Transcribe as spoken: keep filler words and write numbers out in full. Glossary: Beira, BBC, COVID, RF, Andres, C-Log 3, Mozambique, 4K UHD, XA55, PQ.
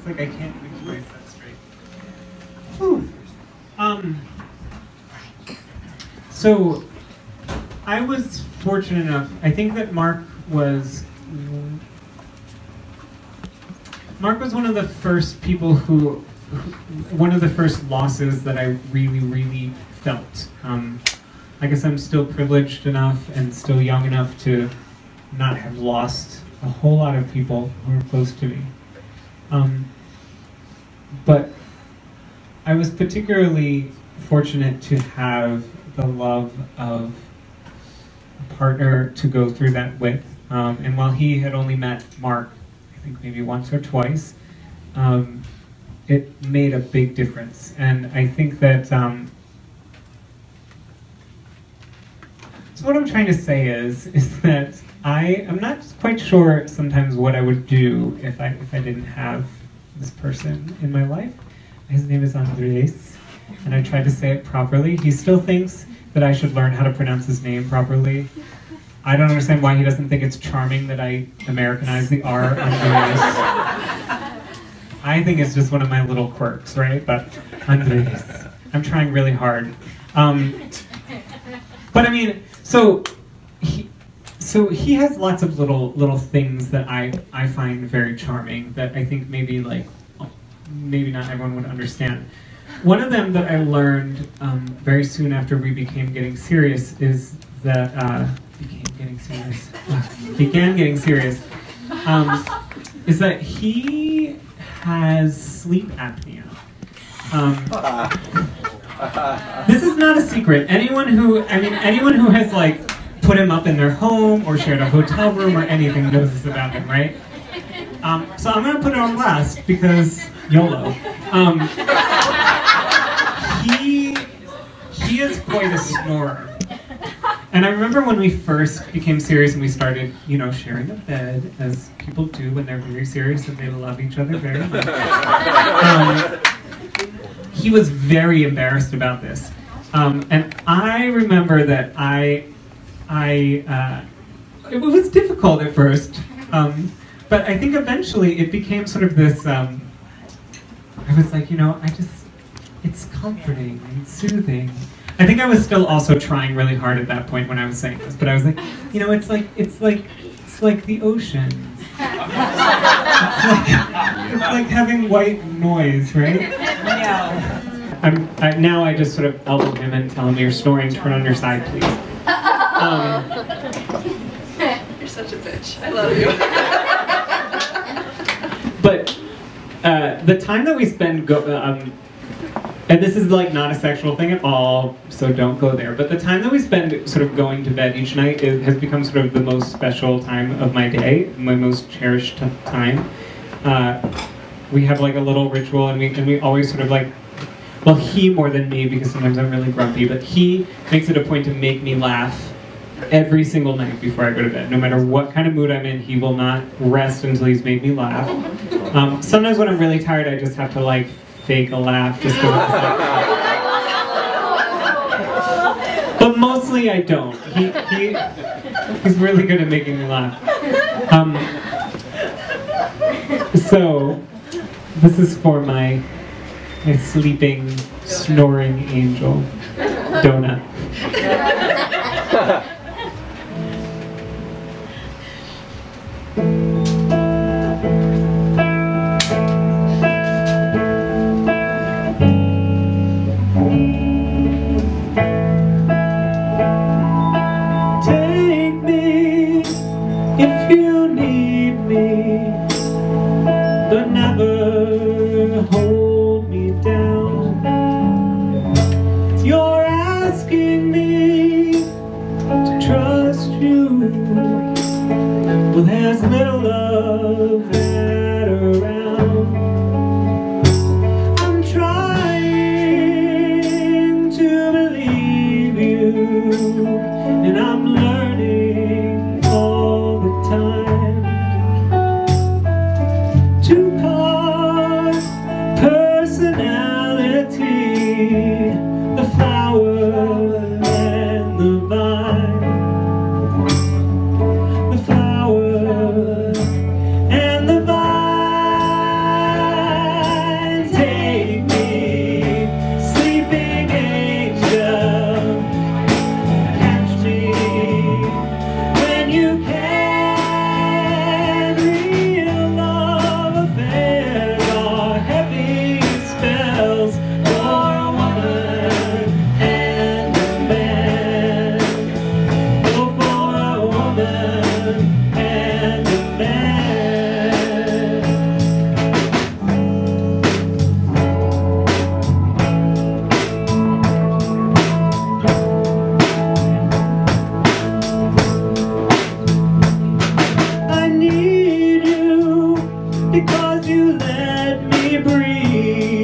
It's like I can't express that straight. Whew. Um. So I was fortunate enough. I think that Mark was Mark was one of the first people who. One of the first losses that I really, really felt. Um, I guess I'm still privileged enough and still young enough to not have lost a whole lot of people who are close to me. Um, but I was particularly fortunate to have the love of a partner to go through that with. Um, and while he had only met Mark, I think maybe once or twice, um, it made a big difference. And I think that, um, so what I'm trying to say is, is that I am not quite sure sometimes what I would do if I, if I didn't have this person in my life. His name is Andres, and I tried to say it properly. He still thinks that I should learn how to pronounce his name properly. I don't understand why he doesn't think it's charming that I Americanize the R on Andres. I think it's just one of my little quirks, right? But Andres, I'm trying really hard. Um, but I mean, so he, so he has lots of little little things that I I find very charming that I think maybe like maybe not everyone would understand. One of them that I learned um, very soon after we became getting serious is that uh, became getting serious began getting serious um, is that he. has sleep apnea. Um, this is not a secret. Anyone who, I mean, anyone who has like put him up in their home or shared a hotel room or anything knows this about him, right? Um, so I'm gonna put it on blast because YOLO. Um, he he is quite a snorer. And I remember when we first became serious and we started, you know, sharing a bed, as people do when they're very serious and they love each other very much. Um, he was very embarrassed about this. Um, and I remember that I, I, uh, it was difficult at first, um, but I think eventually it became sort of this, um, I was like, you know, I just, it's comforting and soothing. I think I was still also trying really hard at that point when I was saying this, but I was like, you know, it's like it's like it's like the ocean. It's like, it's like having white noise, right? Yeah. I'm I, now I just sort of elbow him and tell him you're snoring. Turn on your side, please. Um, you're such a bitch. I love you. But uh, the time that we spend go. Um, And this is like not a sexual thing at all, so don't go there. But the time that we spend sort of going to bed each night is, has become sort of the most special time of my day, my most cherished time. Uh, we have like a little ritual, and we and we always sort of like, well, he more than me because sometimes I'm really grumpy, but he makes it a point to make me laugh every single night before I go to bed. No matter what kind of mood I'm in, he will not rest until he's made me laugh. Um, sometimes when I'm really tired, I just have to like. Fake a laugh just because it's like, but mostly I don't. He, he, he's really good at making me laugh. Um, so, this is for my, my sleeping, snoring angel, Donut. Well, there's little love that around. I'm trying to believe you, and I'm learning all the time. Two part personality, the flower and the vine. And the let me breathe.